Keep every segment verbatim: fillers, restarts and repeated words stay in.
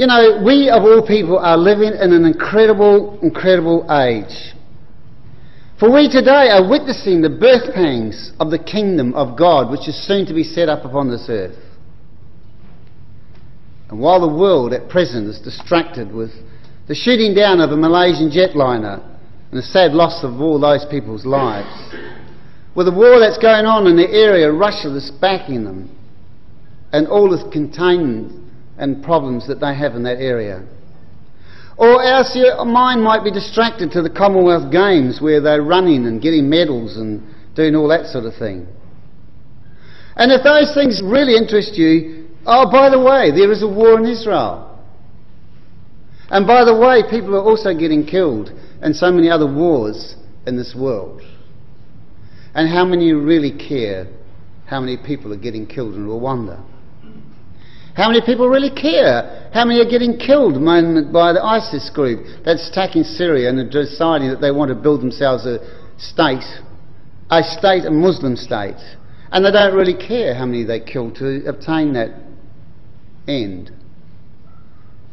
You know, we of all people are living in an incredible, incredible age. For we today are witnessing the birth pangs of the kingdom of God, which is soon to be set up upon this earth. And while the world at present is distracted with the shooting down of a Malaysian jetliner and the sad loss of all those people's lives, with the war that's going on in the area, Russia that's backing them, and all the containment and problems that they have in that area. Or else your mind might be distracted to the Commonwealth Games, where they're running and getting medals and doing all that sort of thing. And if those things really interest you, oh, by the way, there is a war in Israel. And by the way, people are also getting killed in so many other wars in this world. And how many really care how many people are getting killed in Rwanda? How many people really care how many are getting killed by the ISIS group that's attacking Syria and deciding that they want to build themselves a state, a state, a Muslim state, and they don't really care how many they kill to obtain that end?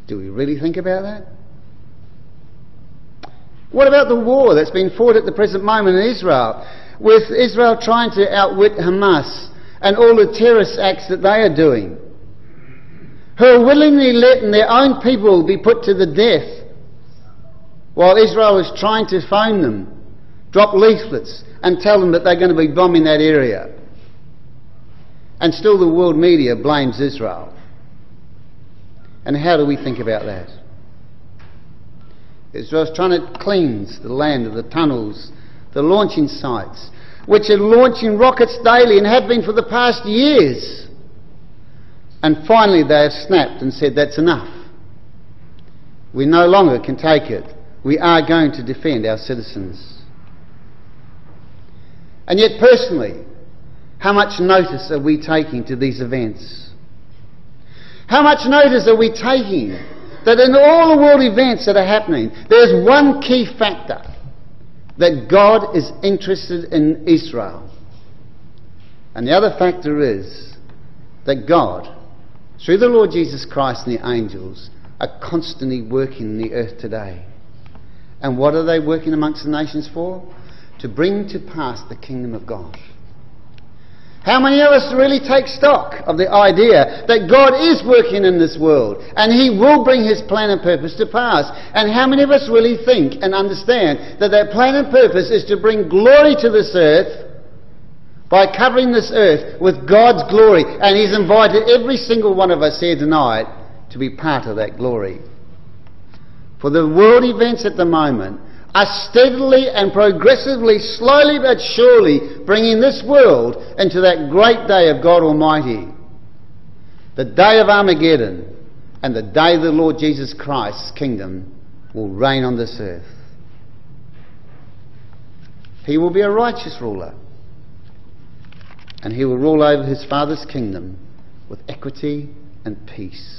Do we really think about that? What about the war that's been fought at the present moment in Israel, with Israel trying to outwit Hamas and all the terrorist acts that they are doing, who are willingly letting their own people be put to the death while Israel is trying to phone them, drop leaflets and tell them that they're going to be bombing that area. And still the world media blames Israel. And how do we think about that? Israel's trying to cleanse the land of the tunnels, the launching sites, which are launching rockets daily and have been for the past years. And finally they have snapped and said, that's enough. We no longer can take it. We are going to defend our citizens. And yet personally, how much notice are we taking to these events? How much notice are we taking that in all the world events that are happening, there's one key factor: that God is interested in Israel. And the other factor is that God, through the Lord Jesus Christ and the angels, are constantly working in the earth today. And what are they working amongst the nations for? To bring to pass the kingdom of God. How many of us really take stock of the idea that God is working in this world and He will bring His plan and purpose to pass? And how many of us really think and understand that that plan and purpose is to bring glory to this earth by covering this earth with God's glory? And He's invited every single one of us here tonight to be part of that glory. For the world events at the moment are steadily and progressively, slowly but surely, bringing this world into that great day of God Almighty, the day of Armageddon, and the day the Lord Jesus Christ's kingdom will reign on this earth. He will be a righteous ruler, and He will rule over His Father's kingdom with equity and peace.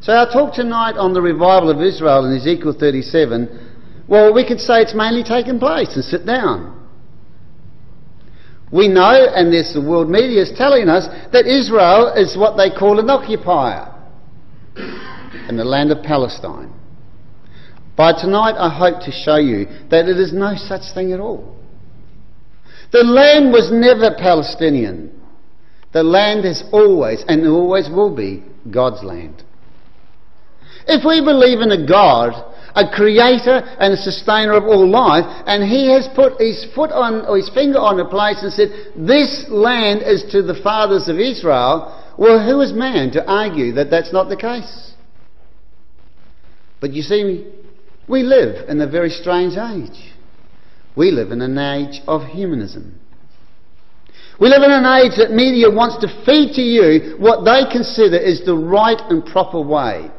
So our talk tonight on the revival of Israel in Ezekiel thirty-seven, well, we could say it's mainly taken place and sit down. We know, and this the world media is telling us, that Israel is what they call an occupier in the land of Palestine. By tonight I hope to show you that it is no such thing at all. The land was never Palestinian. The land is always, and always will be, God's land. If we believe in a God, a creator and a sustainer of all life, and He has put His foot on, or His finger on a place and said, this land is to the fathers of Israel, well, who is man to argue that that's not the case? But you see, we live in a very strange age. We live in an age of humanism. We live in an age that media wants to feed to you what they consider is the right and proper way.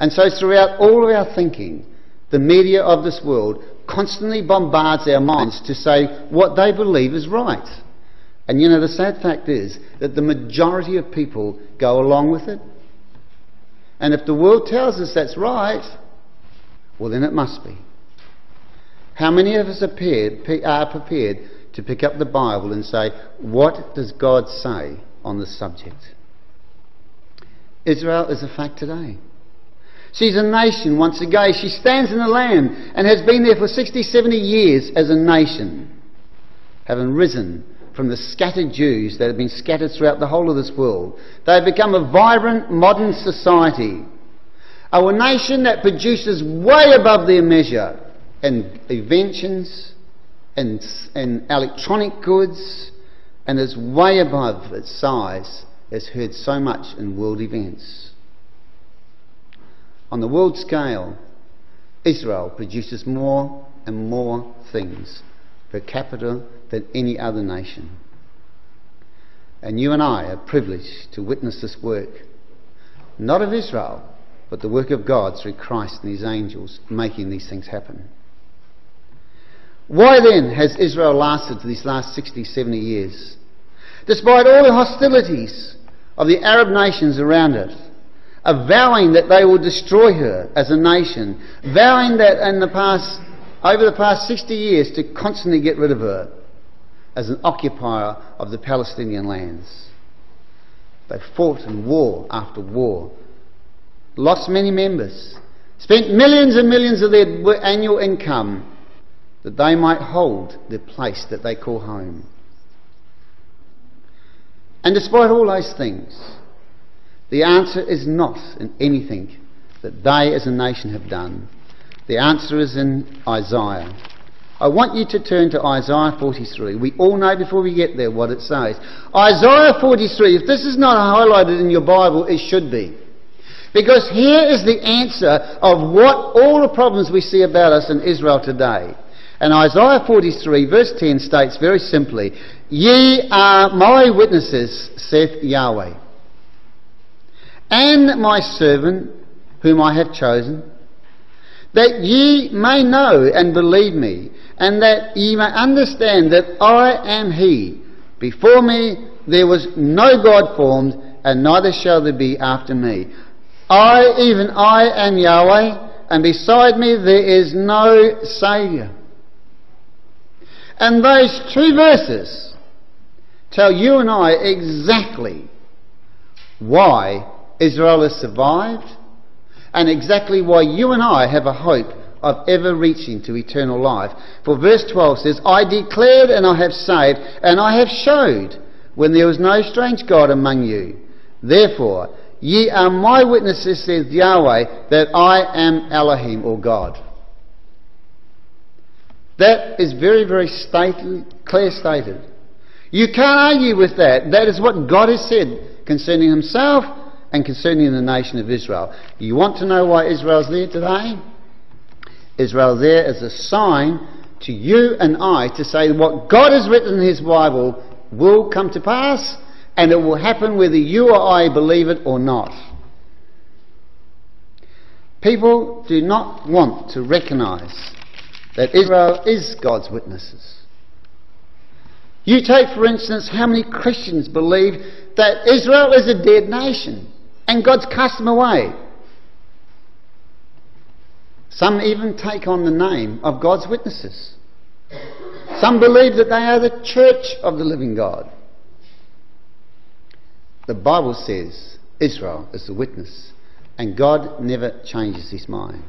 And so throughout all of our thinking, the media of this world constantly bombards our minds to say what they believe is right. And you know, the sad fact is that the majority of people go along with it. And if the world tells us that's right, well, then it must be. How many of us are prepared to pick up the Bible and say, what does God say on this subject? Israel is a fact today. She's a nation once again. She stands in the land and has been there for sixty, seventy years as a nation, having risen from the scattered Jews that have been scattered throughout the whole of this world. They have become a vibrant modern society, a nation that produces way above their measure in inventions and, and electronic goods, and is way above its size, as heard so much in world events. On the world scale, Israel produces more and more things per capita than any other nation. And you and I are privileged to witness this work, not of Israel, but the work of God through Christ and his angels making these things happen. Why then has Israel lasted these last sixty, seventy years? Despite all the hostilities of the Arab nations around it, vowing that they will destroy her as a nation, vowing that in the past, over the past sixty years, to constantly get rid of her as an occupier of the Palestinian lands. They fought in war after war, lost many members, spent millions and millions of their annual income that they might hold the place that they call home. And despite all those things, the answer is not in anything that they as a nation have done. The answer is in Isaiah. I want you to turn to Isaiah forty-three. We all know before we get there what it says. Isaiah forty-three, if this is not highlighted in your Bible, it should be. Because here is the answer of what all the problems we see about us in Israel today. And Isaiah forty-three verse ten states very simply, "Ye are my witnesses, saith Yahweh, and my servant, whom I have chosen, that ye may know and believe me, and that ye may understand that I am he. Before me there was no God formed, and neither shall there be after me. I, even I, am Yahweh, and beside me there is no Saviour." And those two verses tell you and I exactly why Israel has survived, and exactly why you and I have a hope of ever reaching to eternal life. For verse twelve says, "I declared and I have saved, and I have showed when there was no strange God among you. Therefore, ye are my witnesses, says Yahweh, that I am Elohim," or God. That is very, very stated, clear stated. You can't argue with that. That is what God has said concerning himself and concerning the nation of Israel. You want to know why Israel's there today? Israel's there as a sign to you and I to say what God has written in his Bible will come to pass, and it will happen whether you or I believe it or not. People do not want to recognise that Israel is God's witnesses. You take, for instance, how many Christians believe that Israel is a dead nation and God's cast them away. Some even take on the name of God's witnesses. Some believe that they are the church of the living God. The Bible says Israel is the witness, and God never changes his mind.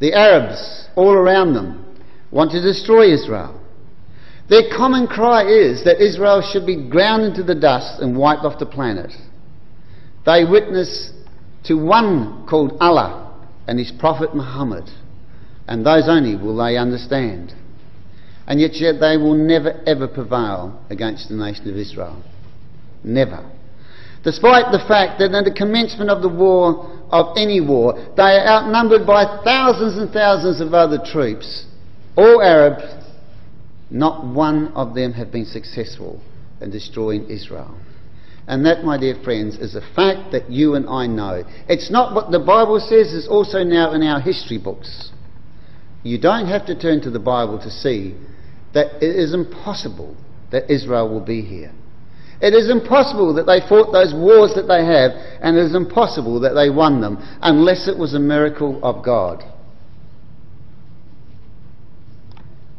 The Arabs all around them want to destroy Israel. Their common cry is that Israel should be ground into the dust and wiped off the planet. They witness to one called Allah and his prophet Muhammad, and those only will they understand. And yet, yet they will never ever prevail against the nation of Israel. Never. Despite the fact that at the commencement of the war, of any war, they are outnumbered by thousands and thousands of other troops, all Arabs. Not one of them have been successful in destroying Israel. And that, my dear friends, is a fact that you and I know. It's not what the Bible says, it's also now in our history books. You don't have to turn to the Bible to see that it is impossible that Israel will be here. It is impossible that they fought those wars that they have, and it is impossible that they won them, unless it was a miracle of God.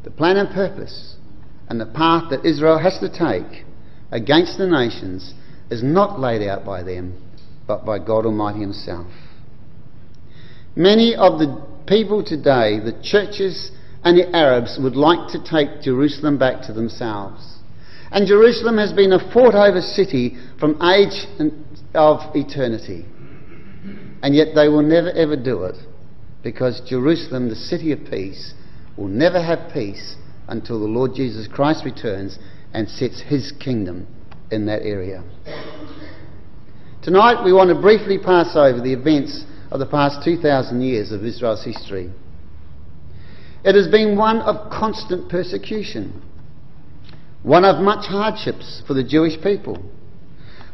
The plan and purpose and the path that Israel has to take against the nations is not laid out by them, but by God Almighty Himself. Many of the people today, the churches and the Arabs, would like to take Jerusalem back to themselves. And Jerusalem has been a fought-over city from age of eternity. And yet they will never ever do it, because Jerusalem, the city of peace, will never have peace until the Lord Jesus Christ returns and sets His kingdom in that area. Tonight we want to briefly pass over the events of the past two thousand years of Israel's history. It has been one of constant persecution, one of much hardships for the Jewish people.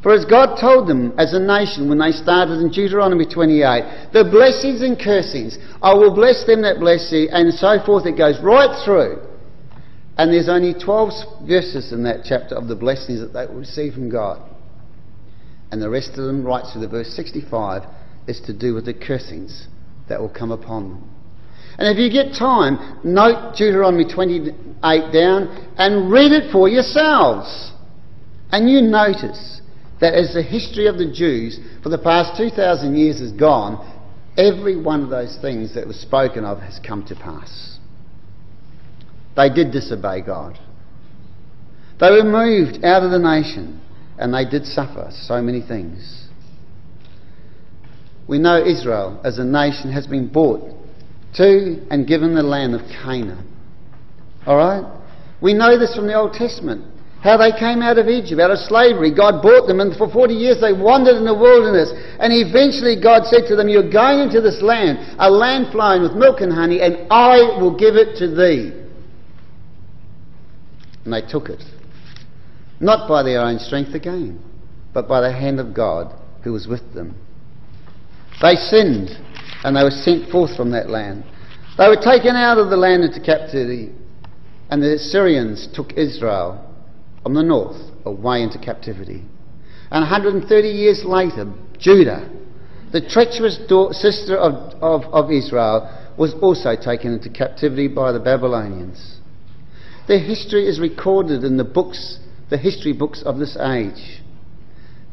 For as God told them as a nation when they started in Deuteronomy twenty-eight, the blessings and cursings, I will bless them that bless thee, and so forth, it goes right through. And there's only twelve verses in that chapter of the blessings that they will receive from God. And the rest of them, right through the verse sixty-five, is to do with the cursings that will come upon them. And if you get time, note Deuteronomy twenty-eight down and read it for yourselves. And you notice that as the history of the Jews for the past two thousand years has gone, every one of those things that was spoken of has come to pass. They did disobey God. They were moved out of the nation, and they did suffer so many things. We know Israel as a nation has been bought to and given the land of Canaan. Alright? We know this from the Old Testament. How they came out of Egypt, out of slavery. God bought them, and for forty years they wandered in the wilderness. And eventually God said to them, you're going into this land, a land flowing with milk and honey, and I will give it to thee. And they took it. Not by their own strength again, but by the hand of God who was with them. They sinned, and they were sent forth from that land. They were taken out of the land into captivity, and the Assyrians took Israel from the north away into captivity. And one hundred thirty years later, Judah, the treacherous daughter, sister of, of, of Israel, was also taken into captivity by the Babylonians. Their history is recorded in the books, the history books of this age.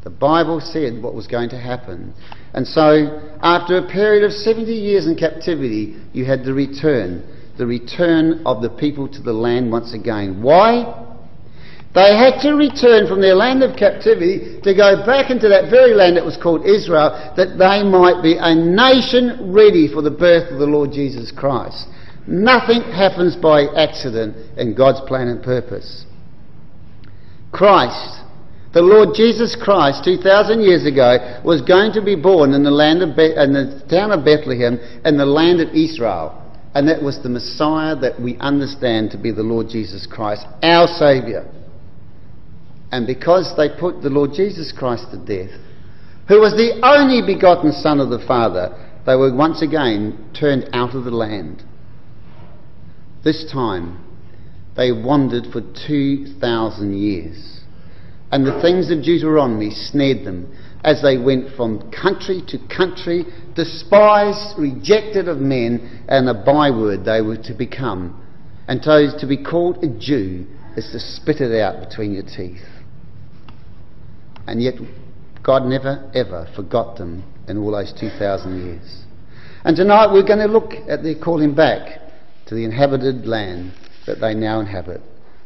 The Bible said what was going to happen. And so, after a period of seventy years in captivity, you had the return, the return of the people to the land once again. Why? They had to return from their land of captivity to go back into that very land that was called Israel, that they might be a nation ready for the birth of the Lord Jesus Christ. Nothing happens by accident in God's plan and purpose. Christ, the Lord Jesus Christ, two thousand years ago, was going to be born in the land of Be- in the town of Bethlehem, in the land of Israel. And that was the Messiah that we understand to be the Lord Jesus Christ, our Saviour. And because they put the Lord Jesus Christ to death, who was the only begotten Son of the Father, they were once again turned out of the land. This time, they wandered for two thousand years. And the things of Deuteronomy snared them as they went from country to country, despised, rejected of men, and a byword they were to become. And so to be called a Jew is to spit it out between your teeth. And yet God never ever forgot them in all those two thousand years. And tonight we're going to look at their calling back to the inhabited land that they now inhabit,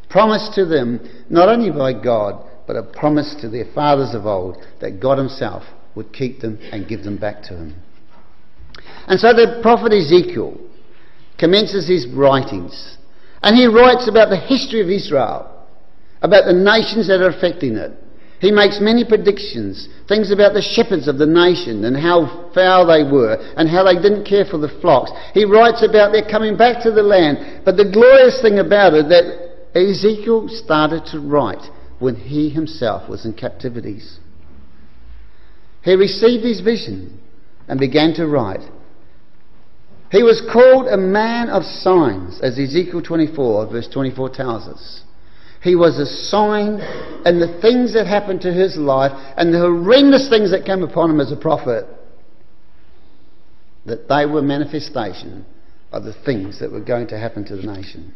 promised to them not only by God, but a promise to their fathers of old that God Himself would keep them and give them back to Him. And so the prophet Ezekiel commences his writings, and he writes about the history of Israel, about the nations that are affecting it. He makes many predictions, things about the shepherds of the nation and how foul they were and how they didn't care for the flocks. He writes about their coming back to the land. But the glorious thing about it, that Ezekiel started to write when he himself was in captivities. He received his vision and began to write. He was called a man of signs, as Ezekiel twenty-four, verse twenty-four tells us. He was a sign, and the things that happened to his life and the horrendous things that came upon him as a prophet, that they were manifestation of the things that were going to happen to the nation.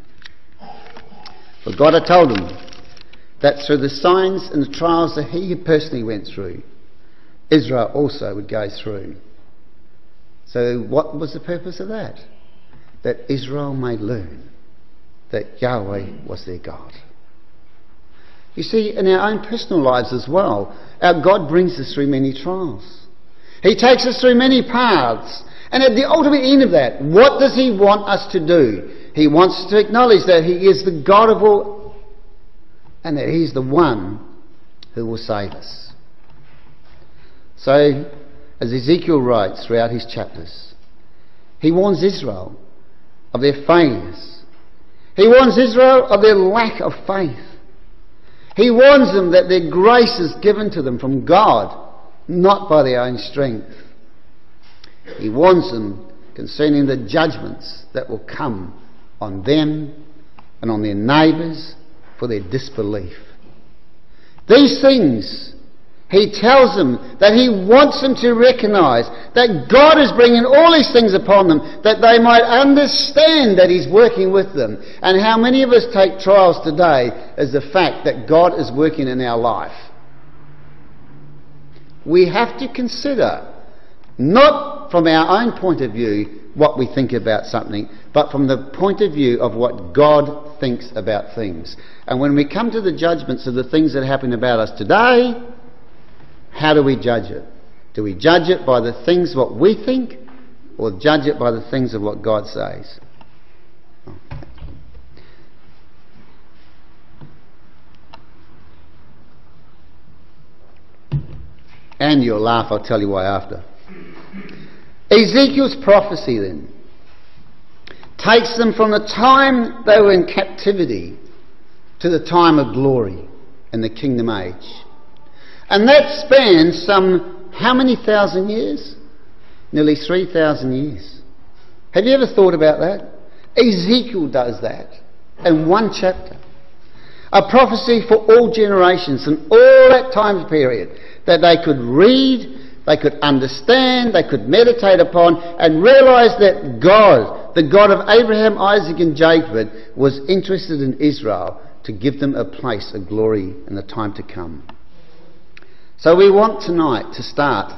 For God had told him that through the signs and the trials that he personally went through, Israel also would go through. So what was the purpose of that? That Israel may learn that Yahweh was their God. You see, in our own personal lives as well, our God brings us through many trials. He takes us through many paths. And at the ultimate end of that, what does He want us to do? He wants us to acknowledge that He is the God of all and that He is the one who will save us. So, as Ezekiel writes throughout his chapters, he warns Israel of their failures. He warns Israel of their lack of faith. He warns them that their grace is given to them from God, not by their own strength. He warns them concerning the judgments that will come on them and on their neighbours for their disbelief. These things, he tells them that he wants them to recognise that God is bringing all these things upon them, that they might understand that he's working with them. And how many of us take trials today as the fact that God is working in our life. We have to consider, not from our own point of view what we think about something, but from the point of view of what God thinks about things. And when we come to the judgments of the things that happen about us today, how do we judge it? Do we judge it by the things what we think, or judge it by the things of what God says? And you'll laugh, I'll tell you why after. Ezekiel's prophecy then takes them from the time they were in captivity to the time of glory in the kingdom age. And that spans some, how many thousand years? Nearly three thousand years. Have you ever thought about that? Ezekiel does that in one chapter. A prophecy for all generations and all that time period that they could read, they could understand, they could meditate upon and realise that God, the God of Abraham, Isaac and Jacob, was interested in Israel to give them a place of glory in the time to come. So we want tonight to start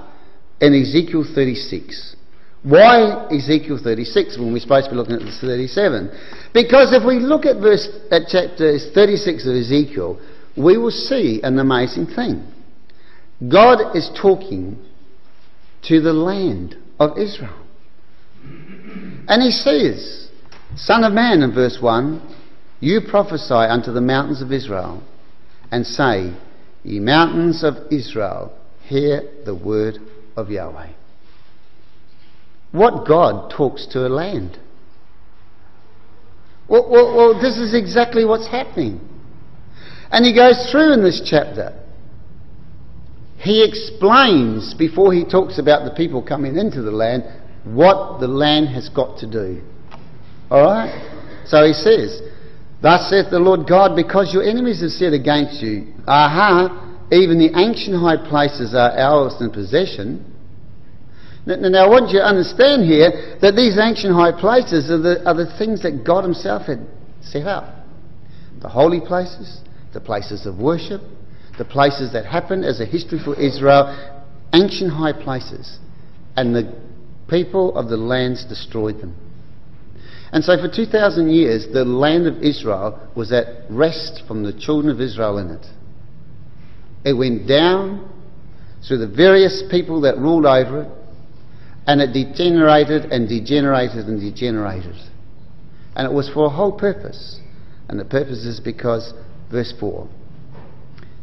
in Ezekiel thirty-six. Why Ezekiel thirty-six when we're supposed to be looking at thirty-seven? Because if we look at verse at chapter thirty-six of Ezekiel, we will see an amazing thing. God is talking to the land of Israel. And he says, Son of man, in verse one, you prophesy unto the mountains of Israel and say, Ye mountains of Israel, hear the word of Yahweh. What God talks to a land? Well, well, well, this is exactly what's happening. And he goes through in this chapter. He explains, before he talks about the people coming into the land, what the land has got to do. Alright? So he says, Thus saith the Lord God, because your enemies have said against you, Aha, even the ancient high places are ours in possession. Now I want you to understand here that these ancient high places are the, are the things that God himself had set up. The holy places, the places of worship, the places that happened as a history for Israel, ancient high places. And the people of the lands destroyed them. And so for two thousand years, the land of Israel was at rest from the children of Israel in it. It went down through the various people that ruled over it, and it degenerated and degenerated and degenerated. And it was for a whole purpose. And the purpose is because, verse four,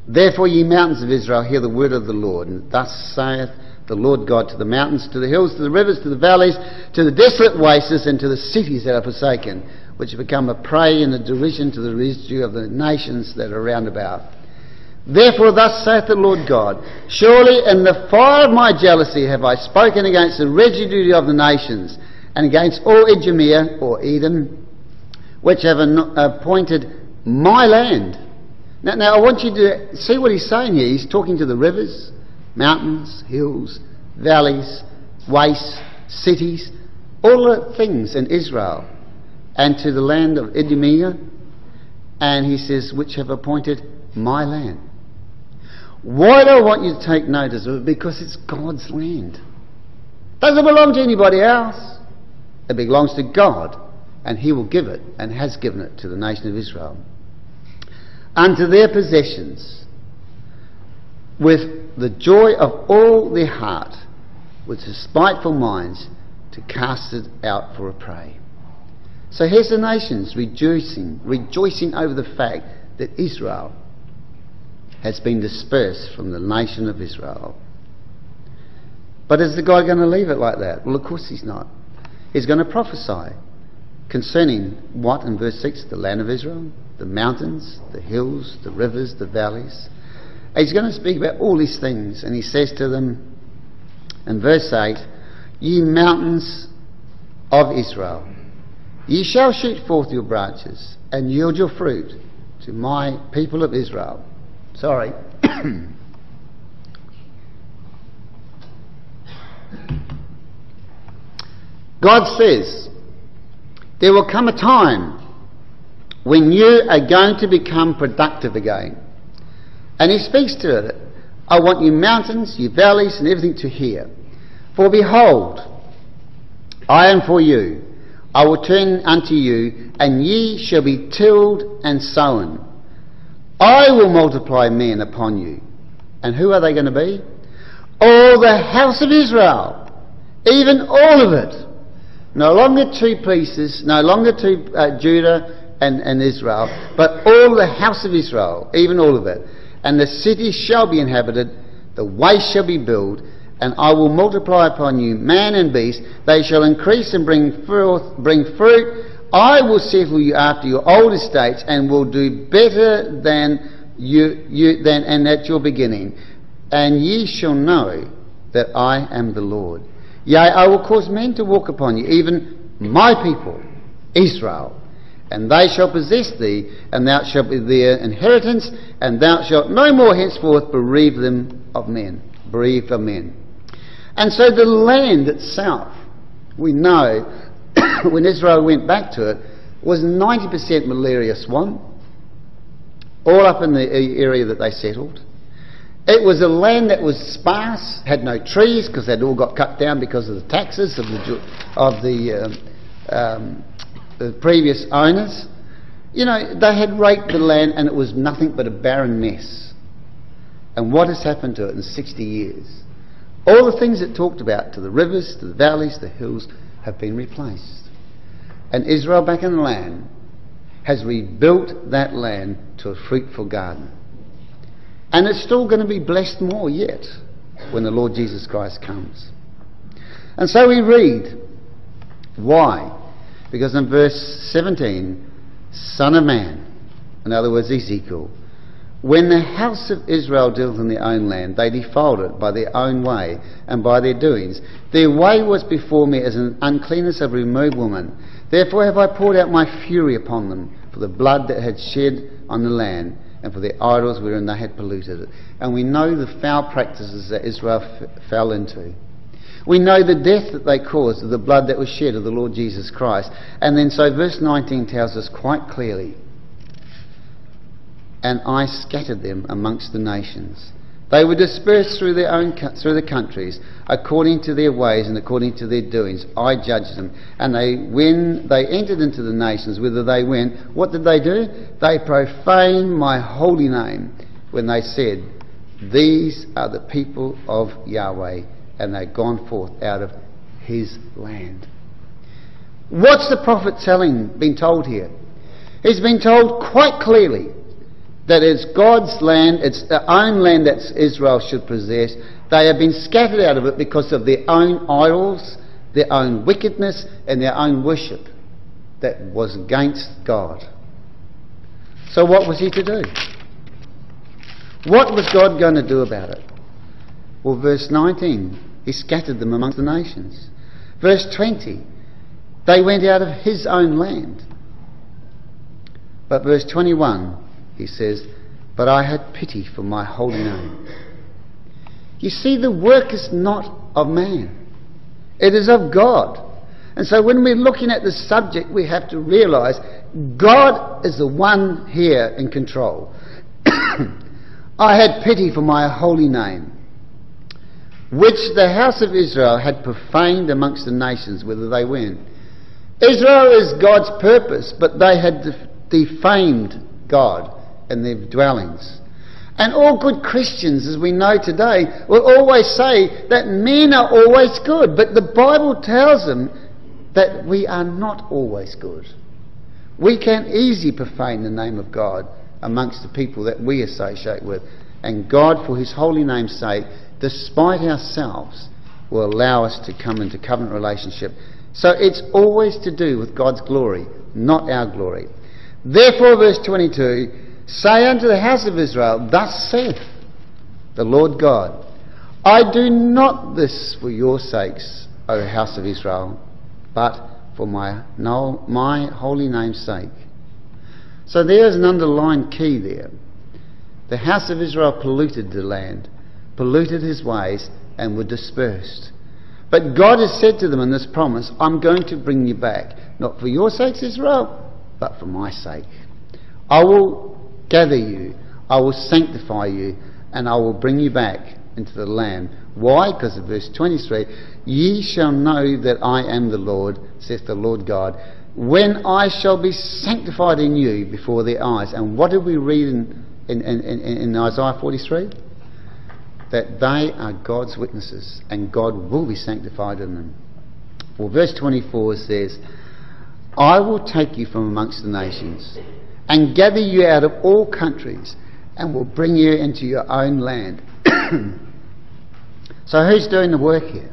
Therefore ye mountains of Israel, hear the word of the Lord, and thus saith the Lord God to the mountains, to the hills, to the rivers, to the valleys, to the desolate wastes, and to the cities that are forsaken, which have become a prey and a derision to the residue of the nations that are round about. Therefore thus saith the Lord God, Surely in the fire of my jealousy have I spoken against the residue of the nations, and against all Idumea, or Edom, which have appointed my land. Now, now I want you to see what he's saying here. He's talking to the rivers, mountains, hills, valleys, wastes, cities, all the things in Israel, and to the land of Idumea, and he says, which have appointed my land. Why do I want you to take notice of it? Because it's God's land. It doesn't belong to anybody else. It belongs to God, and He will give it, and has given it to the nation of Israel, unto their possessions, with the joy of all their heart, with their spiteful minds, to cast it out for a prey. So here's the nations rejoicing, rejoicing over the fact that Israel has been dispersed from the nation of Israel. But is the guy going to leave it like that? Well, of course he's not. He's going to prophesy concerning what in verse six? The land of Israel, the mountains, the hills, the rivers, the valleys. He's going to speak about all these things, and he says to them in verse eight, "Ye mountains of Israel, ye shall shoot forth your branches and yield your fruit to my people of Israel." Sorry. God says, there will come a time when you are going to become productive again. And He speaks to it. I want you mountains, you valleys and everything to hear. For behold, I am for you. I will turn unto you, and ye shall be tilled and sown. I will multiply men upon you. And who are they going to be? All the house of Israel, even all of it. No longer two pieces, no longer two uh, Judah and, and Israel, but all the house of Israel, even all of it. And the city shall be inhabited, the way shall be built, and I will multiply upon you man and beast. They shall increase and bring forth, bring fruit. I will settle you after your old estates, and will do better than you, you than and at your beginning. And ye shall know that I am the Lord. Yea, I will cause men to walk upon you, even my people, Israel, and they shall possess thee, and thou shalt be their inheritance, and thou shalt no more henceforth bereave them of men, bereave of men. And so the land itself, we know. When Israel went back to it, was ninety percent malaria swamp, all up in the area that they settled. It was a land that was sparse, had no trees because they'd all got cut down because of the taxes of the of the, um, um, the previous owners. You know, they had raked the land, and it was nothing but a barren mess. And what has happened to it in sixty years? All the things it talked about, to the rivers, to the valleys, the hills, have been replaced. And Israel, back in the land, has rebuilt that land to a fruitful garden. And it's still going to be blessed more yet when the Lord Jesus Christ comes. And so we read why. Because in verse seventeen, Son of Man, in other words Ezekiel, when the house of Israel dealt in their own land, they defiled it by their own way and by their doings. Their way was before me as an uncleanness of a removed woman. Therefore have I poured out my fury upon them for the blood that had shed on the land, and for their idols wherein they had polluted it. And we know the foul practices that Israel f- fell into. We know the death that they caused of the blood that was shed of the Lord Jesus Christ. And then so verse nineteen tells us quite clearly, and I scattered them amongst the nations. They were dispersed through their own through the countries, according to their ways and according to their doings. I judged them. And they, when they entered into the nations, whither they went, what did they do? They profaned my holy name when they said, "These are the people of Yahweh," and they've gone forth out of His land. What's the prophet telling? Been told here? He's been told quite clearly that it's God's land, it's the own land that Israel should possess. They have been scattered out of it because of their own idols, their own wickedness, and their own worship that was against God. So what was he to do? What was God going to do about it? Well, verse nineteen, he scattered them amongst the nations. Verse twenty, they went out of his own land. But verse twenty-one, he says, but I had pity for my holy name. You see, the work is not of man. It is of God. And so when we're looking at this subject, we have to realise God is the one here in control. I had pity for my holy name, which the house of Israel had profaned amongst the nations, whither they went. Israel is God's purpose, but they had defamed God in their dwellings. And all good Christians, as we know today, will always say that men are always good, but the Bible tells them that we are not always good. We can easily profane the name of God amongst the people that we associate with, and God, for his holy name's sake, despite ourselves, will allow us to come into covenant relationship. So it's always to do with God's glory, not our glory. Therefore, verse twenty-two, say unto the house of Israel, thus saith the Lord God, I do not this for your sakes, O house of Israel, but for my, no, my holy name's sake. So there is an underlying key there. The house of Israel polluted the land, polluted his ways, and were dispersed. But God has said to them in this promise, I'm going to bring you back, not for your sakes, Israel, but for my sake. I will gather you, I will sanctify you, and I will bring you back into the land. Why? Because of verse twenty-three, ye shall know that I am the Lord, saith the Lord God, when I shall be sanctified in you before their eyes. And what did we read in, in, in, in, in Isaiah forty-three? That they are God's witnesses, and God will be sanctified in them. Well, verse twenty-four says, I will take you from amongst the nations, and gather you out of all countries, and will bring you into your own land. So who's doing the work here?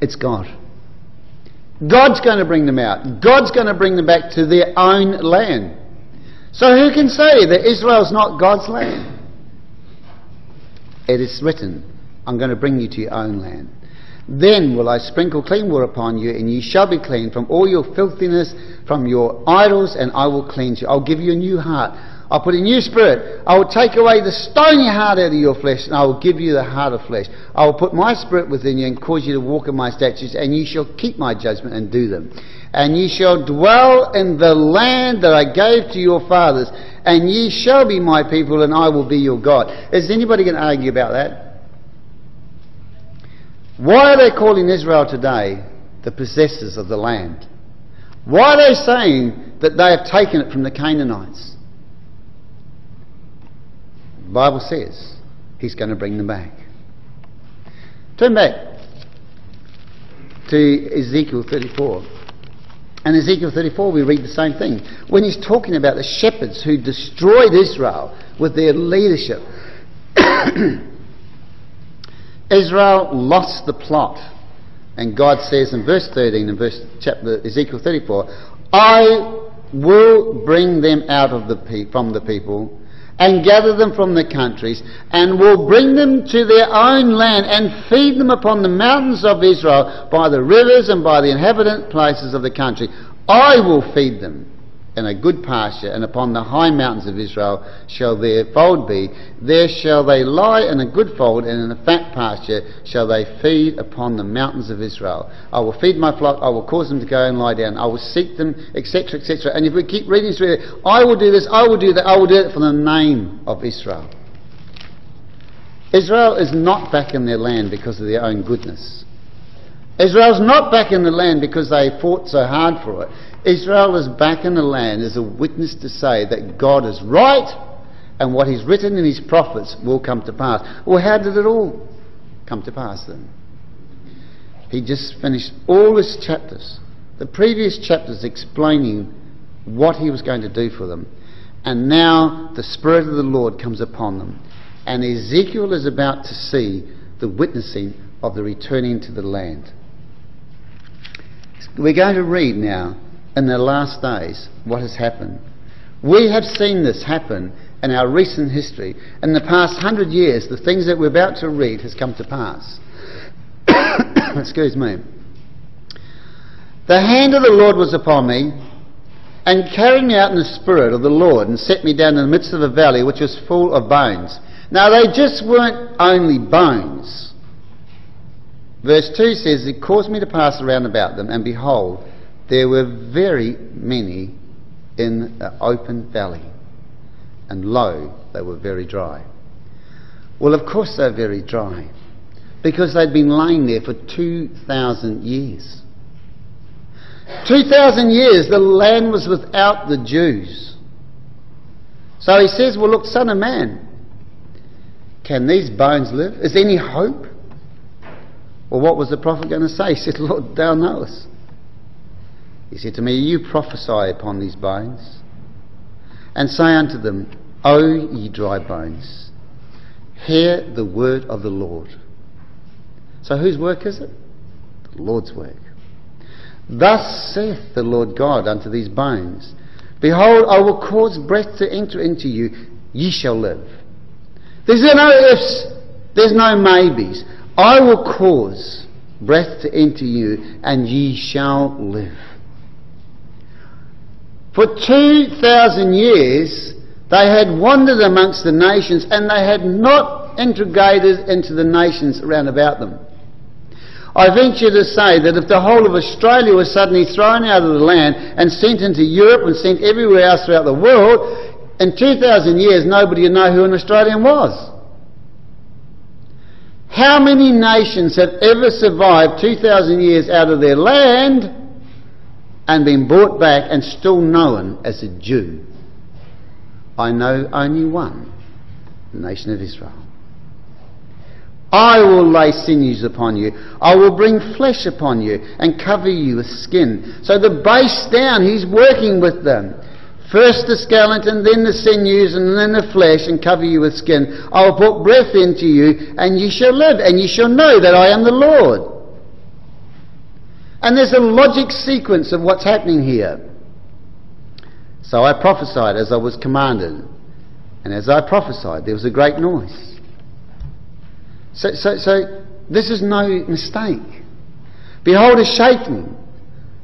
It's God. God's going to bring them out. God's going to bring them back to their own land. So who can say that Israel's not God's land? It is written, I'm going to bring you to your own land. Then will I sprinkle clean water upon you, and ye shall be clean from all your filthiness, from your idols, and I will cleanse you. I'll give you a new heart. I'll put a new spirit. I will take away the stony heart out of your flesh, and I will give you the heart of flesh. I will put my spirit within you, and cause you to walk in my statutes, and ye shall keep my judgment and do them. And ye shall dwell in the land that I gave to your fathers, and ye shall be my people, and I will be your God. Is anybody going to argue about that? Why are they calling Israel today the possessors of the land? Why are they saying that they have taken it from the Canaanites? The Bible says he's going to bring them back. Turn back to Ezekiel thirty-four. In Ezekiel thirty-four we read the same thing. When he's talking about the shepherds who destroyed Israel with their leadership. Israel lost the plot, and God says in verse thirteen, in verse chapter Ezekiel thirty-four, I will bring them out of the pe from the people, and gather them from the countries, and will bring them to their own land, and feed them upon the mountains of Israel, by the rivers and by the inhabitant places of the country. I will feed them in a good pasture, and upon the high mountains of Israel shall their fold be. There shall they lie in a good fold, and in a fat pasture shall they feed upon the mountains of Israel. I will feed my flock, I will cause them to go and lie down, I will seek them, et cetera, et cetera. And if we keep reading through there, I will do this, I will do that, I will do it for the name of Israel. Israel is not back in their land because of their own goodness. Israel's not back in the land because they fought so hard for it. Israel is back in the land as a witness to say that God is right, and what he's written in his prophets will come to pass. Well, how did it all come to pass then? He just finished all his chapters, the previous chapters, explaining what he was going to do for them. And now the Spirit of the Lord comes upon them, and Ezekiel is about to see the witnessing of the returning to the land. We're going to read now, in the last days, what has happened. We have seen this happen in our recent history. In the past hundred years, the things that we're about to read has come to pass. Excuse me. The hand of the Lord was upon me, and carried me out in the spirit of the Lord, and set me down in the midst of a valley which was full of bones. Now they just weren't only bones. Verse two says, it caused me to pass around about them, and behold, there were very many in an open valley, and lo, they were very dry. Well, of course they're very dry, because they'd been lying there for two thousand years. two thousand years the land was without the Jews. So he says, well, look, son of man, can these bones live? Is there any hope? Well, what was the prophet going to say? He said, Lord, thou knowest. He said to me, you prophesy upon these bones, and say unto them, O ye dry bones, hear the word of the Lord. So whose work is it? The Lord's work. Thus saith the Lord God unto these bones, Behold, I will cause breath to enter into you, ye shall live. There's no ifs, there's no maybes. I will cause breath to enter you, and ye shall live. For two thousand years they had wandered amongst the nations, and they had not integrated into the nations round about them. I venture to say that if the whole of Australia was suddenly thrown out of the land and sent into Europe and sent everywhere else throughout the world, in two thousand years nobody would know who an Australian was. How many nations have ever survived two thousand years out of their land and been brought back and still known as a Jew? I know only one, the nation of Israel. I will lay sinews upon you. I will bring flesh upon you and cover you with skin. So the base down, he's working with them. First the skeleton, then the sinews, and then the flesh, and cover you with skin. I will put breath into you, and ye shall live, and ye shall know that I am the Lord. And there's a logic sequence of what's happening here. So I prophesied as I was commanded. And as I prophesied, there was a great noise. So, so, so this is no mistake. Behold, a shaking.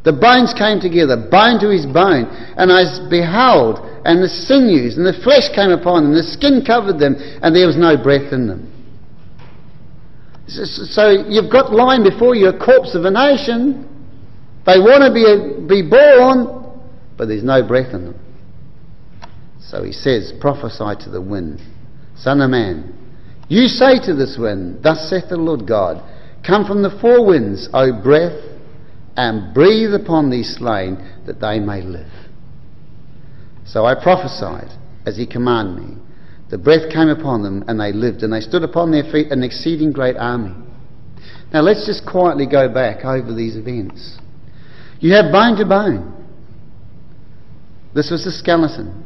The bones came together, bone to his bone. And I beheld, and the sinews and the flesh came upon them, the skin covered them, and there was no breath in them. So, so you've got lying before you a corpse of a nation. They want to be, a, be born, but there's no breath in them. So he says, prophesy to the wind, son of man, you say to this wind, Thus saith the Lord God, Come from the four winds, O breath, and breathe upon these slain, that they may live. So I prophesied, as he commanded me. The breath came upon them, and they lived, and they stood upon their feet, an exceeding great army. Now let's just quietly go back over these events. You have bone to bone. This was the skeleton.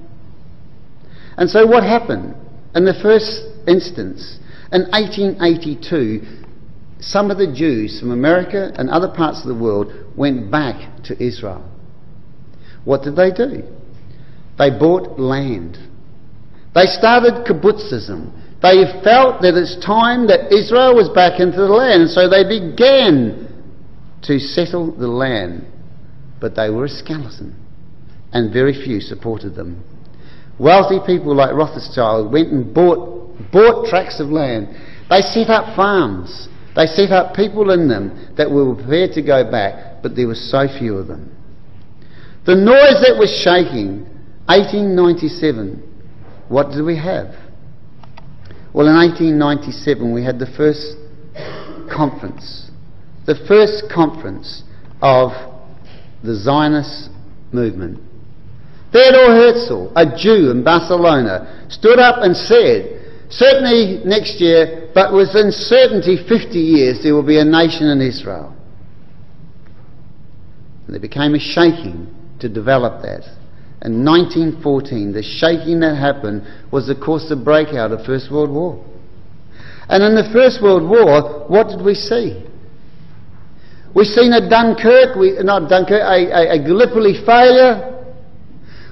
And so what happened? In the first instance, in eighteen eighty-two, some of the Jews from America and other parts of the world went back to Israel. What did they do? They bought land. They started kibbutzism. They felt that it's time that Israel was back into the land, so they began to settle the land. But they were a skeleton, and very few supported them. Wealthy people like Rothschild went and bought bought tracts of land. They set up farms. They set up people in them that were prepared to go back, but there were so few of them. The noise that was shaking, eighteen ninety-seven, what did we have? Well, in eighteen ninety-seven we had the first conference, the first conference of the Zionist movement. Theodore Herzl, a Jew in Barcelona, stood up and said, certainly next year, but within certainty fifty years, there will be a nation in Israel. And there became a shaking to develop that. In nineteen fourteen, the shaking that happened was, of course, the breakout of First World War. And in the First World War, what did we see? We've seen a Dunkirk, we, not Dunkirk, a, a, a Gallipoli failure,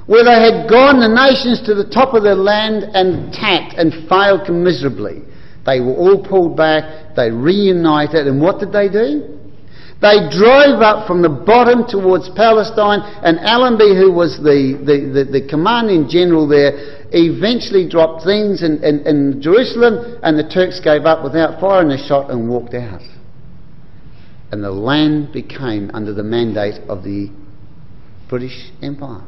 where they had gone the nations to the top of their land and attacked and failed miserably. They were all pulled back, they reunited, and what did they do? They drove up from the bottom towards Palestine, and Allenby, who was the, the, the, the commanding general there, eventually dropped things in, in, in Jerusalem, and the Turks gave up without firing a shot and walked out. And the land became under the mandate of the British Empire.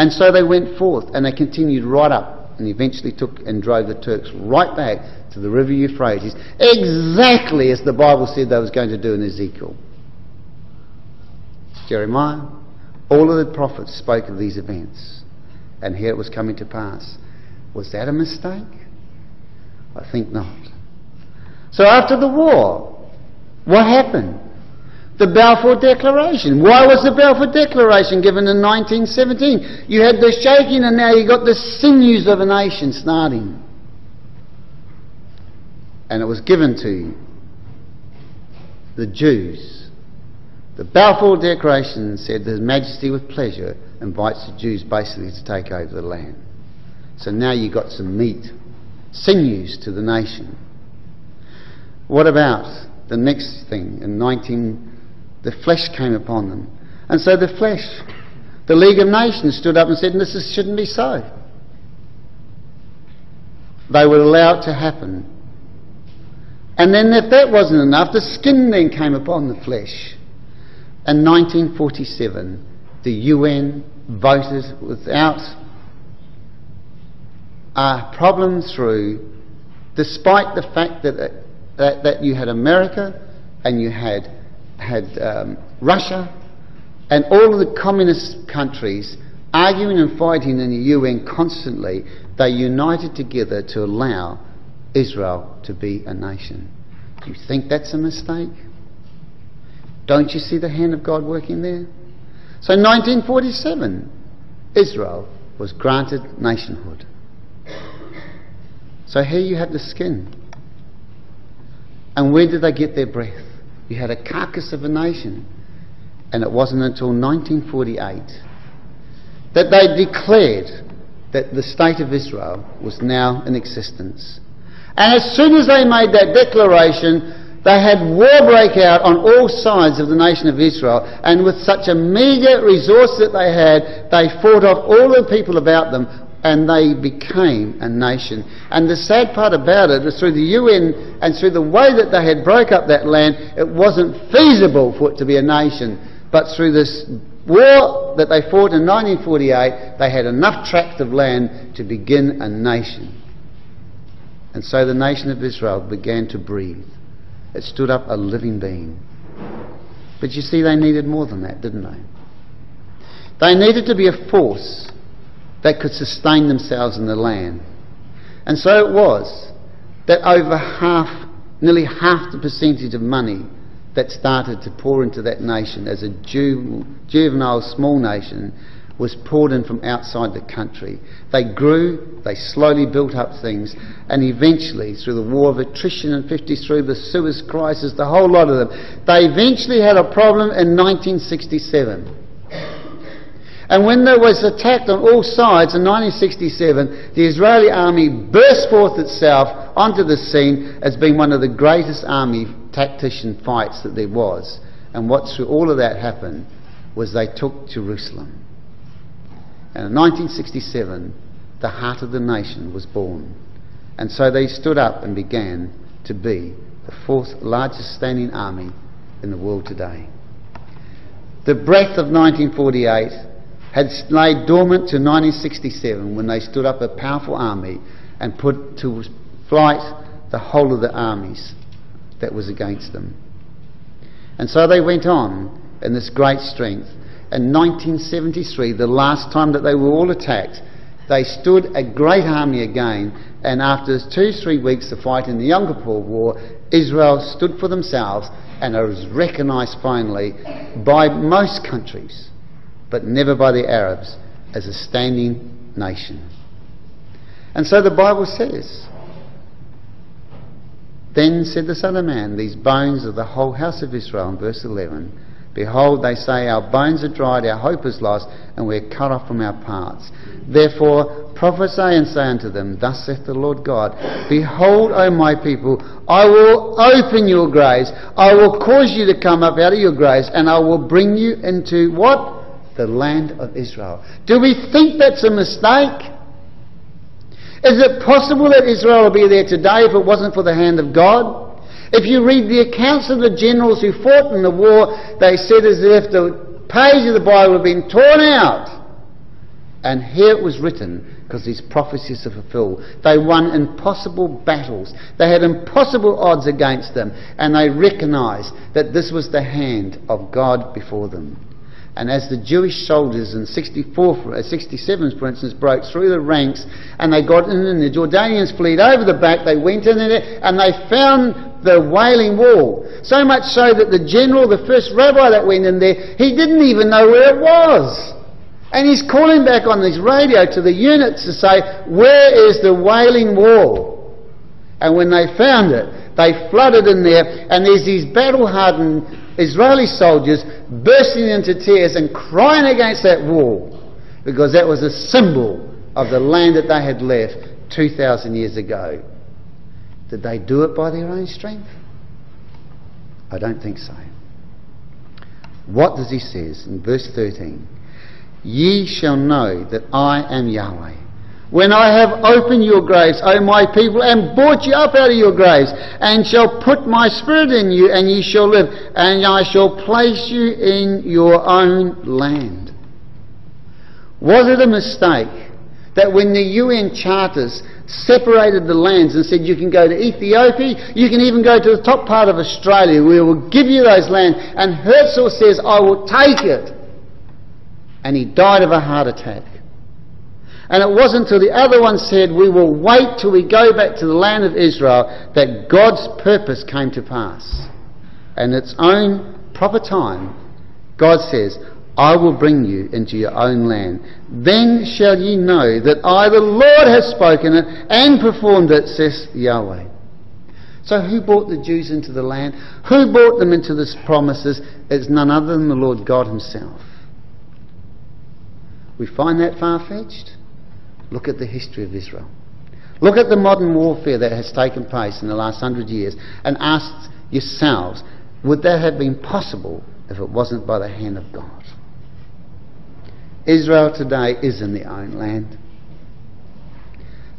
And so they went forth, and they continued right up, and eventually took and drove the Turks right back to the river Euphrates, exactly as the Bible said they was going to do in Ezekiel. Jeremiah, all of the prophets spoke of these events, and here it was coming to pass. Was that a mistake? I think not. So after the war, what happened? The Balfour Declaration. Why was the Balfour Declaration given in nineteen seventeen? You had the shaking, and now you got the sinews of a nation starting. And it was given to the Jews. The Balfour Declaration said that His Majesty with pleasure invites the Jews basically to take over the land. So now you got some meat, sinews to the nation. What about the next thing in nineteen seventeen? The flesh came upon them. And so the flesh, the League of Nations, stood up and said, this is, shouldn't be so. They would allow it to happen. And then if that wasn't enough, the skin then came upon the flesh. In nineteen forty-seven, the U N voted without a problem through, despite the fact that, it, that, that you had America and you had had um, Russia and all of the communist countries arguing and fighting in the U N constantly. They united together to allow Israel to be a nation. Do you think that's a mistake? Don't you see the hand of God working there? So in nineteen forty-seven, Israel was granted nationhood. So here you have the skin. And where did they get their breath? You had a carcass of a nation, and it wasn't until nineteen forty-eight that they declared that the state of Israel was now in existence. And as soon as they made that declaration, they had war break out on all sides of the nation of Israel, and with such a meagre resource that they had, they fought off all the people about them, and they became a nation. And the sad part about it was, through the U N and through the way that they had broke up that land, it wasn't feasible for it to be a nation. But through this war that they fought in nineteen forty-eight, they had enough tract of land to begin a nation. And so the nation of Israel began to breathe. It stood up a living being. But you see, they needed more than that, didn't they? They needed to be a force that could sustain themselves in the land. And so it was that over half, nearly half the percentage of money that started to pour into that nation as a ju juvenile small nation was poured in from outside the country. They grew, they slowly built up things, and eventually, through the war of attrition in fifty-three, the Suez Crisis, the whole lot of them, they eventually had a problem in nineteen sixty-seven. And when there was attacked on all sides in nineteen sixty-seven, the Israeli army burst forth itself onto the scene as being one of the greatest army tactician fights that there was. And what through all of that happened was they took Jerusalem. And in nineteen sixty-seven, the heart of the nation was born. And so they stood up and began to be the fourth largest standing army in the world today. The breath of nineteen forty-eight had laid dormant to nineteen sixty-seven, when they stood up a powerful army and put to flight the whole of the armies that was against them. And so they went on in this great strength. In nineteen seventy-three, the last time that they were all attacked, they stood a great army again, and after two, three weeks of fighting the Yom Kippur War, Israel stood for themselves and was recognised finally by most countries, but never by the Arabs, as a standing nation. And so the Bible says, "Then said the Son of Man, these bones of the whole house of Israel," in verse eleven, "Behold, they say, our bones are dried, our hope is lost, and we are cut off from our parts. Therefore prophesy and say unto them, Thus saith the Lord God, Behold, O my people, I will open your graves, I will cause you to come up out of your graves, and I will bring you into" what? "The land of Israel." Do we think that's a mistake? Is it possible that Israel would be there today if it wasn't for the hand of God? If you read the accounts of the generals who fought in the war, they said as if the page of the Bible had been torn out And here it was written because these prophecies are fulfilled. They won impossible battles. They had impossible odds against them, and they recognized that this was the hand of God before them. And as the Jewish soldiers in sixty-four, sixty-seven, for instance, broke through the ranks and they got in, and the Jordanians fled over the back, they went in there and they found the Wailing Wall. So much so that the general, the first rabbi that went in there, he didn't even know where it was. And he's calling back on his radio to the units to say, where is the Wailing Wall? And when they found it, they flooded in there, and there's these battle-hardened Israeli soldiers bursting into tears and crying against that wall, because that was a symbol of the land that they had left two thousand years ago. Did they do it by their own strength? I don't think so. What does he say in verse thirteen? Ye shall know that I am Yahweh, when I have opened your graves, O my people, and brought you up out of your graves, and shall put my spirit in you, and ye shall live, and I shall place you in your own land. Was it a mistake that when the U N charters separated the lands and said you can go to Ethiopia, you can even go to the top part of Australia, we will give you those lands, and Herzl says, I will take it. And he died of a heart attack. And it wasn't until the other one said, we will wait till we go back to the land of Israel, that God's purpose came to pass. And its own proper time, God says, I will bring you into your own land. Then shall ye know that I, the Lord, have spoken it and performed it, says Yahweh. So who brought the Jews into the land? Who brought them into this promises? It's none other than the Lord God himself. We find that far-fetched? Look at the history of Israel. Look at the modern warfare that has taken place in the last hundred years and ask yourselves, would that have been possible if it wasn't by the hand of God? Israel today is in their own land.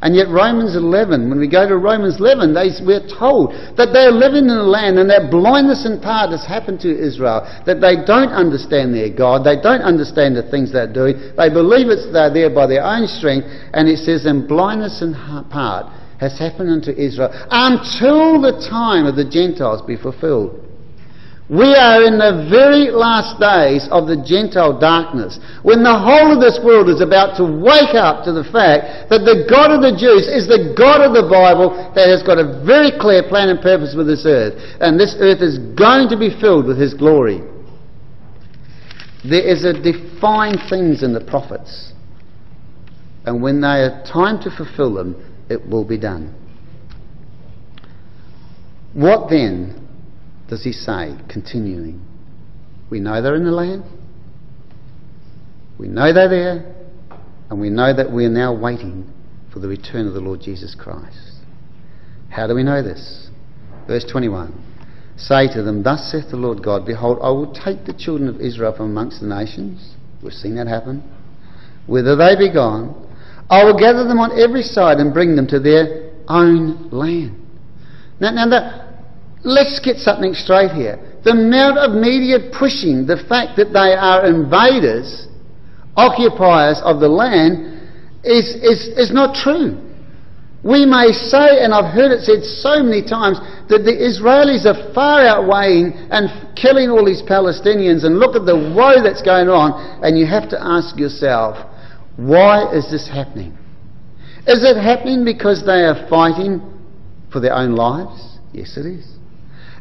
And yet Romans eleven, when we go to Romans eleven, they, we're told that they're living in a land, and that blindness in part has happened to Israel, that they don't understand their God, they don't understand the things they're doing, they believe it's they're there by their own strength, and it says, and blindness in part has happened unto Israel until the time of the Gentiles be fulfilled. We are in the very last days of the Gentile darkness, when the whole of this world is about to wake up to the fact that the God of the Jews is the God of the Bible, that has got a very clear plan and purpose with this earth. And this earth is going to be filled with his glory. There is a defined things in the prophets. And when they are time to fulfill them, it will be done. What then does he say, continuing? We know they're in the land, we know they're there, and we know that we are now waiting for the return of the Lord Jesus Christ. How do we know this? Verse twenty-one, say to them, thus saith the Lord God, behold, I will take the children of Israel from amongst the nations. We've seen that happen. Whither they be gone, I will gather them on every side and bring them to their own land. Now, now the let's get something straight here. The amount of media pushing the fact that they are invaders, occupiers of the land, is, is, is not true. We may say, and I've heard it said so many times, that the Israelis are far outweighing and killing all these Palestinians, and look at the woe that's going on, and you have to ask yourself, why is this happening? Is it happening because they are fighting for their own lives? Yes, it is.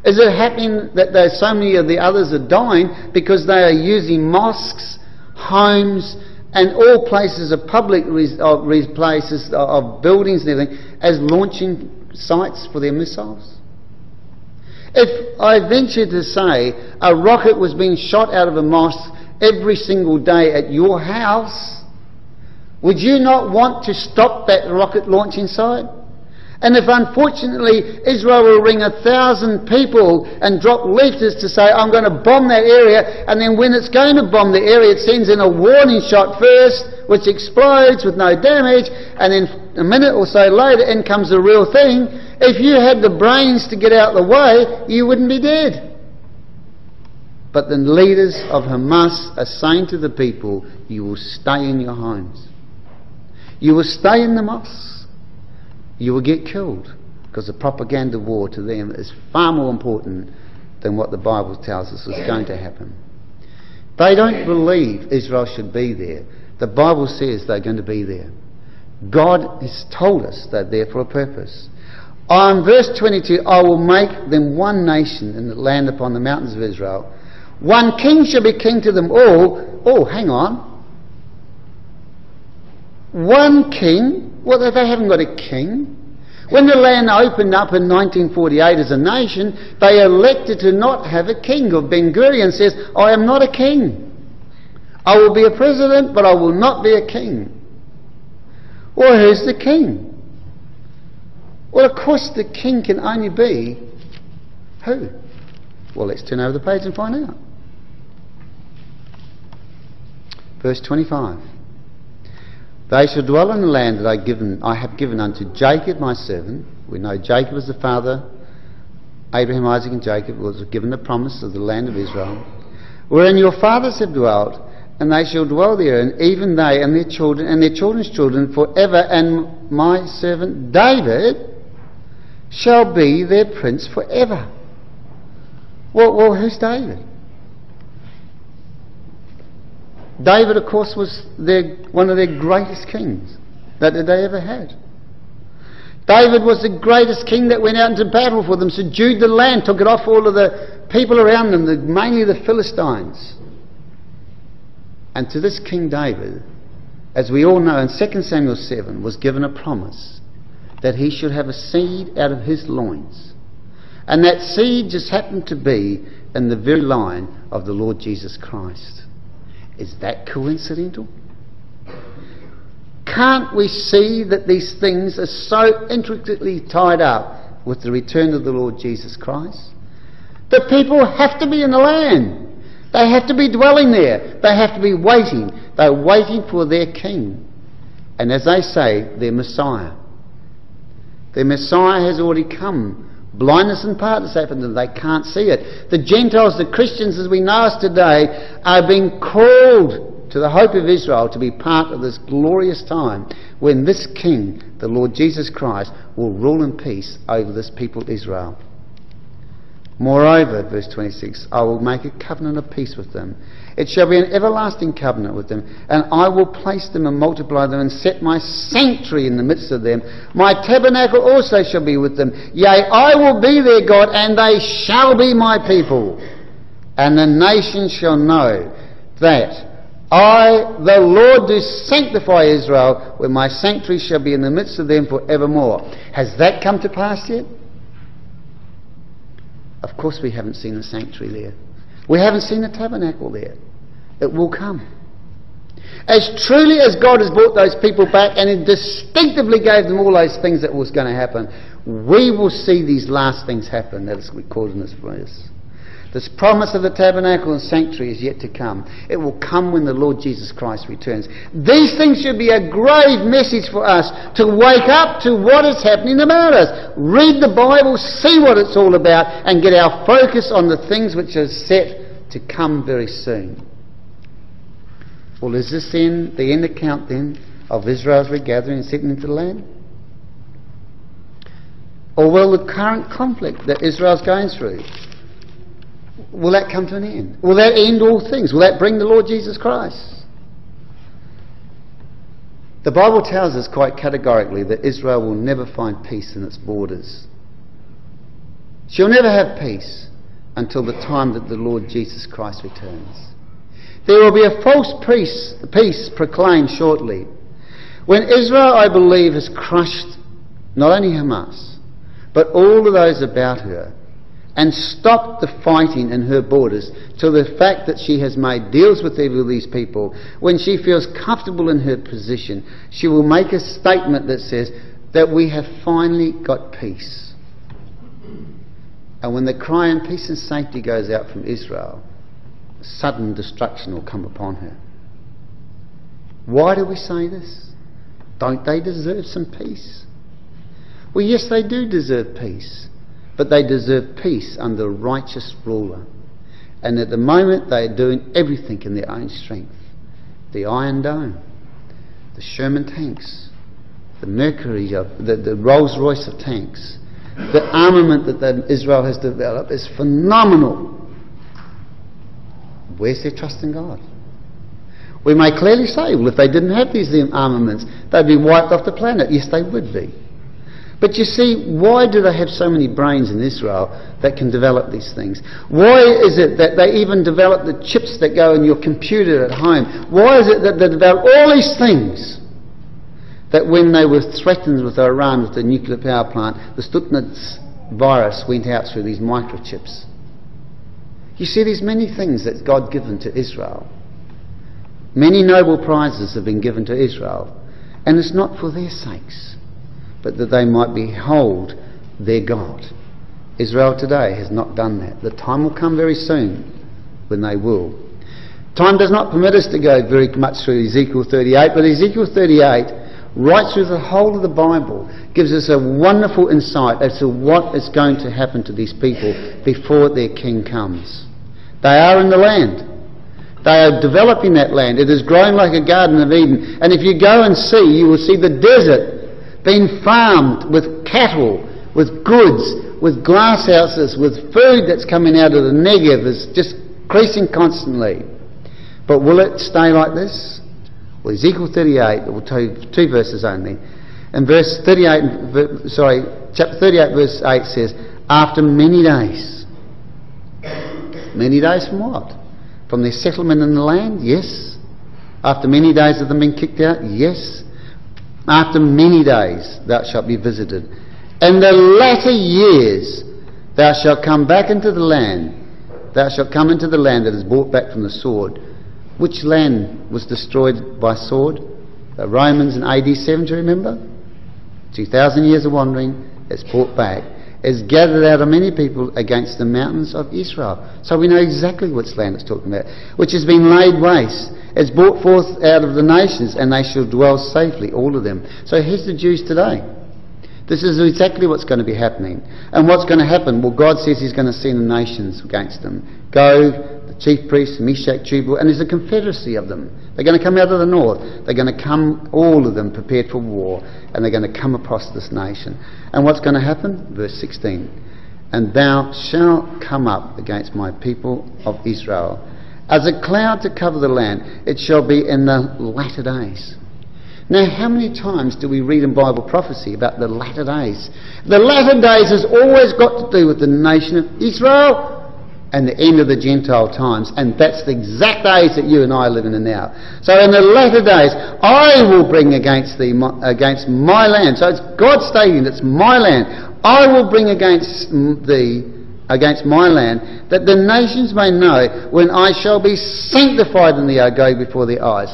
Is it happening that there's so many of the others are dying because they are using mosques, homes, and all places of public res of res places of buildings and everything as launching sites for their missiles? If I venture to say a rocket was being shot out of a mosque every single day at your house, would you not want to stop that rocket launch inside? And if unfortunately Israel will ring a thousand people and drop leaflets to say, I'm going to bomb that area, and then when it's going to bomb the area, it sends in a warning shot first, which explodes with no damage, and then a minute or so later in comes the real thing. If you had the brains to get out of the way, you wouldn't be dead. But the leaders of Hamas are saying to the people, you will stay in your homes. You will stay in the mosque. You will get killed, because the propaganda war to them is far more important than what the Bible tells us is going to happen. They don't believe Israel should be there. The Bible says they're going to be there. God has told us they're there for a purpose. On verse twenty-two, I will make them one nation in the land upon the mountains of Israel. One king shall be king to them all. Oh, hang on. One king? Well, they haven't got a king. When the land opened up in nineteen forty-eight as a nation, they elected to not have a king. Or Ben-Gurion says, I am not a king. I will be a president, but I will not be a king. Well, who's the king? Well, of course the king can only be who? Well, let's turn over the page and find out. Verse twenty-five. They shall dwell in the land that I, given, I have given unto Jacob my servant. We know Jacob is the father. Abraham, Isaac and Jacob was given the promise of the land of Israel. Wherein your fathers have dwelt, and they shall dwell therein, even they and their children and their children's children forever. And my servant David shall be their prince forever. Well, well who's David? David, of course, was their, one of their greatest kings that they ever had. David was the greatest king that went out into battle for them, subdued the land, took it off all of the people around them, the, mainly the Philistines. And to this King David, as we all know, in Second Samuel seven, was given a promise that he should have a seed out of his loins. And that seed just happened to be in the very line of the Lord Jesus Christ. Is that coincidental? Can't we see that these things are so intricately tied up with the return of the Lord Jesus Christ? The people have to be in the land. They have to be dwelling there. They have to be waiting. They're waiting for their king. And as they say, their Messiah. Their Messiah has already come. Blindness and partners happen to them. They can't see it. The Gentiles, the Christians as we know us today, are being called to the hope of Israel to be part of this glorious time when this King, the Lord Jesus Christ, will rule in peace over this people Israel. Moreover, verse twenty-six, I will make a covenant of peace with them. It shall be an everlasting covenant with them, and I will place them and multiply them and set my sanctuary in the midst of them. My tabernacle also shall be with them. Yea, I will be their God, and they shall be my people. And the nations shall know that I, the Lord, do sanctify Israel, when my sanctuary shall be in the midst of them forevermore. Has that come to pass yet? Of course we haven't seen the sanctuary there. We haven't seen the tabernacle there. It will come. As truly as God has brought those people back and distinctively gave them all those things that was going to happen, we will see these last things happen that is recorded in this verse. This promise of the tabernacle and sanctuary is yet to come. It will come when the Lord Jesus Christ returns. These things should be a grave message for us to wake up to what is happening about us. Read the Bible, see what it's all about, and get our focus on the things which are set to come very soon. Well, is this then the end account then of Israel's regathering and settling into the land? Or will the current conflict that Israel's going through, will that come to an end? Will that end all things? Will that bring the Lord Jesus Christ? The Bible tells us quite categorically that Israel will never find peace in its borders. She'll never have peace until the time that the Lord Jesus Christ returns. There will be a false peace, peace proclaimed shortly. When Israel, I believe, has crushed not only Hamas, but all of those about her, and stop the fighting in her borders to the fact that she has made deals with all these people. When she feels comfortable in her position, she will make a statement that says that we have finally got peace. And when the cry in peace and safety goes out from Israel, sudden destruction will come upon her. Why do we say this? Don't they deserve some peace? Well, yes, they do deserve peace. But they deserve peace under a righteous ruler. And at the moment they are doing everything in their own strength. The Iron Dome, the Sherman tanks, the Mercuries, of, the, the Rolls Royce of tanks. The armament that the, Israel has developed is phenomenal. Where's their trust in God? We may clearly say, well, if they didn't have these armaments, they'd be wiped off the planet. Yes, they would be. But you see, why do they have so many brains in Israel that can develop these things? Why is it that they even develop the chips that go in your computer at home? Why is it that they develop all these things? That when they were threatened with Iran, with the nuclear power plant, the Stuxnet virus went out through these microchips. You see, there's many things that God given to Israel. Many Nobel Prizes have been given to Israel. And it's not for their sakes, but that they might behold their God. Israel today has not done that. The time will come very soon when they will. Time does not permit us to go very much through Ezekiel thirty-eight, but Ezekiel thirty-eight, right through the whole of the Bible, gives us a wonderful insight as to what is going to happen to these people before their king comes. They are in the land. They are developing that land. It is growing like a garden of Eden. And if you go and see, you will see the desert being farmed with cattle, with goods, with glass houses, with food that's coming out of the Negev is just increasing constantly. But will it stay like this? Well, Ezekiel thirty-eight, it will tell you two verses only. And verse thirty-eight, sorry, chapter thirty-eight, verse eight says, "After many days," many days from what? From their settlement in the land, yes. After many days of them being kicked out, yes. After many days, thou shalt be visited. In the latter years, thou shalt come back into the land. Thou shalt come into the land that is brought back from the sword. Which land was destroyed by sword? The Romans in A D seven, do you remember? two thousand years of wandering is brought back. Is gathered out of many people against the mountains of Israel. So we know exactly which land it's talking about. Which has been laid waste. It's brought forth out of the nations, and they shall dwell safely, all of them. So here's the Jews today. This is exactly what's going to be happening. And what's going to happen? Well, God says he's going to send the nations against them. Go... chief priests, Meshach, Jubal, and there's a confederacy of them. They're going to come out of the north. They're going to come, all of them, prepared for war, and they're going to come across this nation. And what's going to happen? Verse sixteen. "And thou shalt come up against my people of Israel, as a cloud to cover the land. It shall be in the latter days." Now, how many times do we read in Bible prophecy about the latter days? The latter days has always got to do with the nation of Israel and the end of the Gentile times, and that's the exact age that you and I are living in now. So in the latter days I will bring against thee my, against my land. So it's God stating it's my land. I will bring against thee against my land, that the nations may know when I shall be sanctified in thee, I go before their eyes.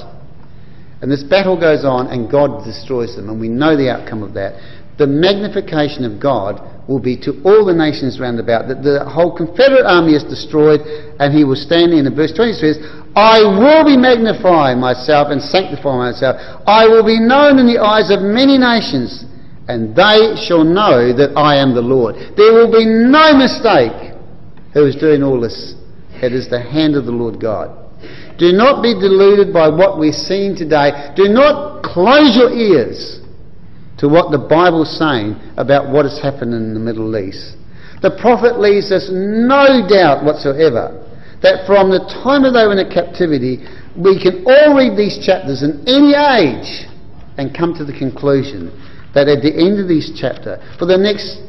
And this battle goes on, and God destroys them, and we know the outcome of that. The magnification of God will be to all the nations round about, that the whole Confederate army is destroyed, and he will stand in. And verse twenty says, "I will be magnifying myself and sanctify myself. I will be known in the eyes of many nations, and they shall know that I am the Lord." There will be no mistake who is doing all this. It is the hand of the Lord God. Do not be deluded by what we're seeing today. Do not close your ears to what the Bible's saying about what has happened in the Middle East. The prophet leaves us no doubt whatsoever that from the time that they were in captivity, we can all read these chapters in any age and come to the conclusion that at the end of these chapters, for the next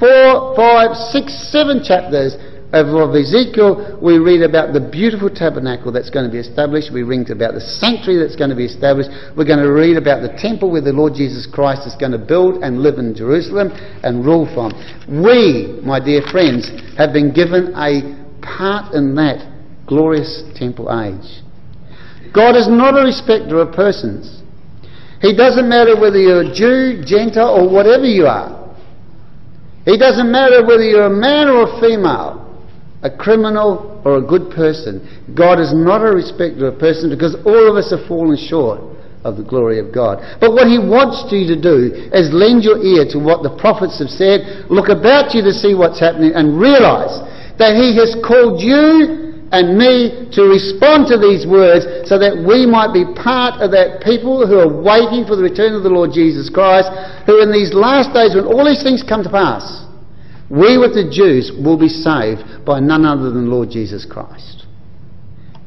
four, five, six, seven chapters of Ezekiel, we read about the beautiful tabernacle that's going to be established. We read about the sanctuary that's going to be established. We're going to read about the temple where the Lord Jesus Christ is going to build and live in Jerusalem and rule from. We, my dear friends, have been given a part in that glorious temple age. God is not a respecter of persons. He doesn't matter whether you're a Jew, Gentile, or whatever you are. He doesn't matter whether you're a man or a female, a criminal or a good person. God is not a respecter of persons, because all of us have fallen short of the glory of God. But what he wants you to do is lend your ear to what the prophets have said, look about you to see what's happening, and realise that he has called you and me to respond to these words so that we might be part of that people who are waiting for the return of the Lord Jesus Christ, who in these last days when all these things come to pass, we with the Jews will be saved by none other than Lord Jesus Christ.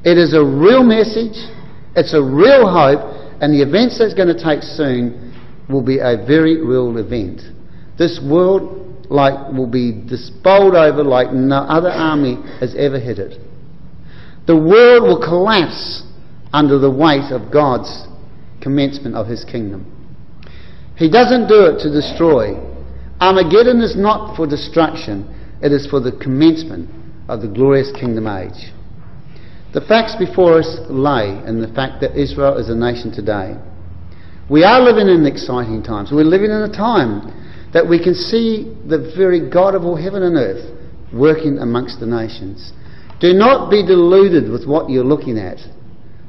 It is a real message, it's a real hope, and the events that's going to take soon will be a very real event. This world like will be bowled over like no other army has ever hit it. The world will collapse under the weight of God's commencement of his kingdom. He doesn't do it to destroy. Armageddon is not for destruction, it is for the commencement of the glorious kingdom age. The facts before us lay in the fact that Israel is a nation today. We are living in exciting times. We're living in a time that we can see the very God of all heaven and earth working amongst the nations. Do not be deluded with what you're looking at.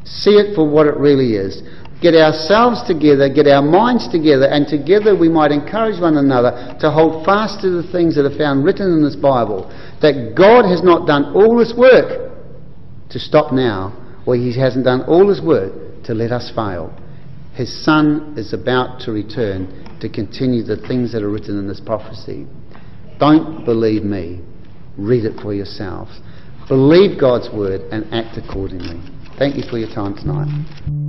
See it for what it really is. Get ourselves together, get our minds together, and together we might encourage one another to hold fast to the things that are found written in this Bible. That God has not done all this work to stop now, or he hasn't done all his work to let us fail. His Son is about to return to continue the things that are written in this prophecy. Don't believe me. Read it for yourselves. Believe God's word and act accordingly. Thank you for your time tonight.